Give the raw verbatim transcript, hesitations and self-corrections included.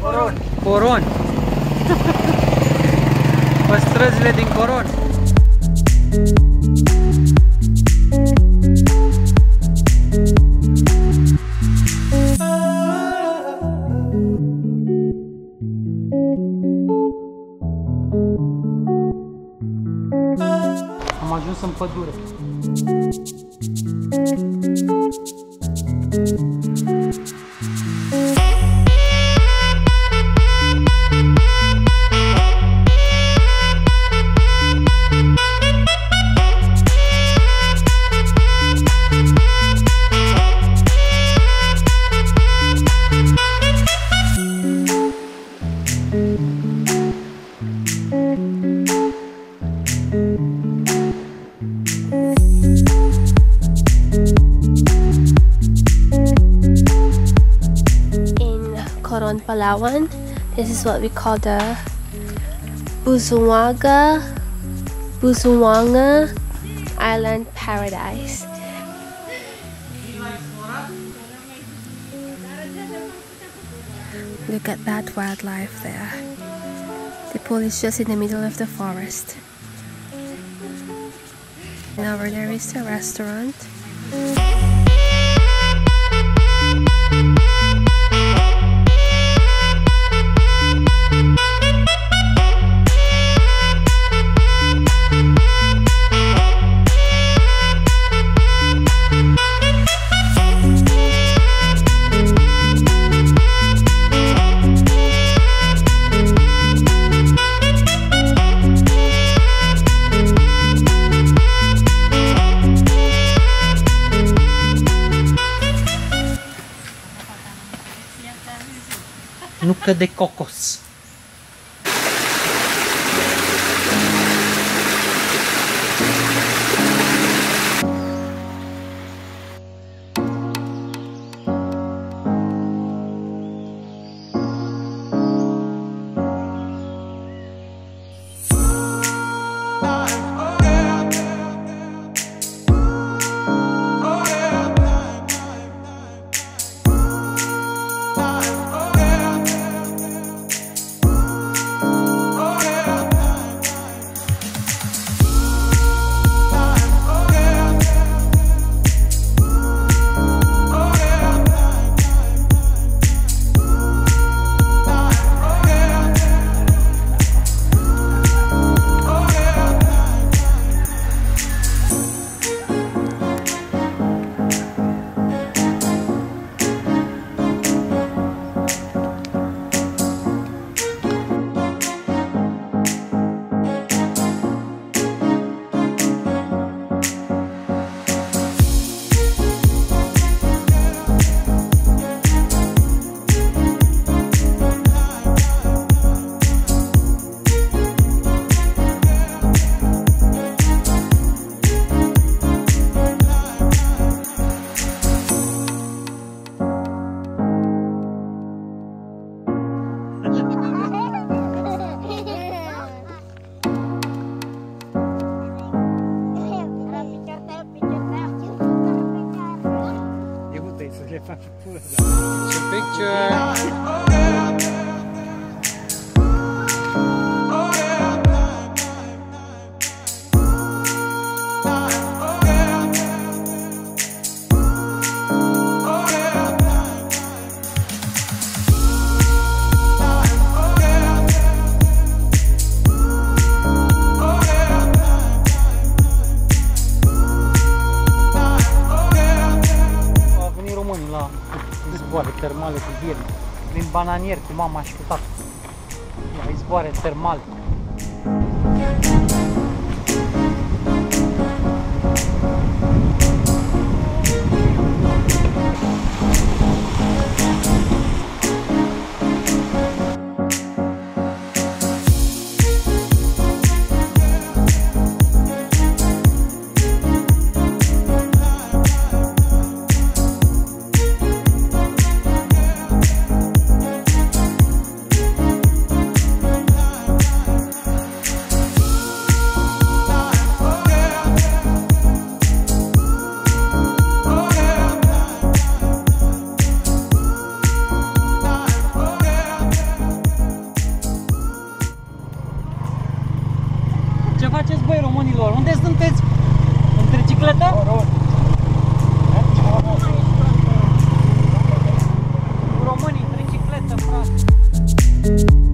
Coron. Coron. Pe străzile din Coron. Am ajuns în pădure. Coron, Palawan. This is what we call the Busuanga, Busuanga Island Paradise. Look at that wildlife there. The pool is just in the middle of the forest. And over there is the restaurant. Nuca de cocos. It's a picture. Zboare termale cu vierni, prin bananier cu mama și cu tata. Mai zboare termale. voi, românilor? Unde sunteți? În tricicletă? Românii, în tricicletă, frate.